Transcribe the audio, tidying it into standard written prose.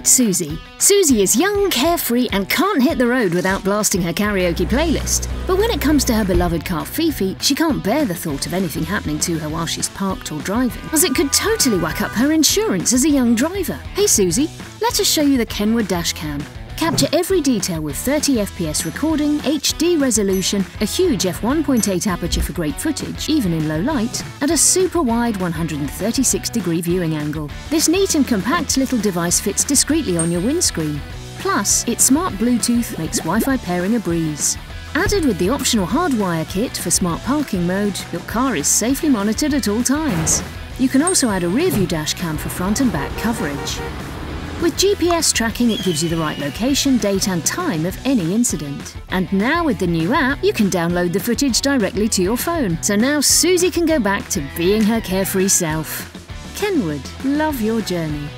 Meet Susie. Susie is young, carefree, and can't hit the road without blasting her karaoke playlist. But when it comes to her beloved car Fifi, she can't bear the thought of anything happening to her while she's parked or driving, as it could totally whack up her insurance as a young driver. Hey Susie, let us show you the Kenwood dash cam. Capture every detail with 30 FPS recording, HD resolution, a huge f1.8 aperture for great footage, even in low light, and a super wide 136-degree viewing angle. This neat and compact little device fits discreetly on your windscreen. Plus, its smart Bluetooth makes Wi-Fi pairing a breeze. Added with the optional hardwire kit for smart parking mode, your car is safely monitored at all times. You can also add a rearview dash cam for front and back coverage. With GPS tracking, it gives you the right location, date and time of any incident. And now with the new app, you can download the footage directly to your phone. So now Susie can go back to being her carefree self. Kenwood, love your journey.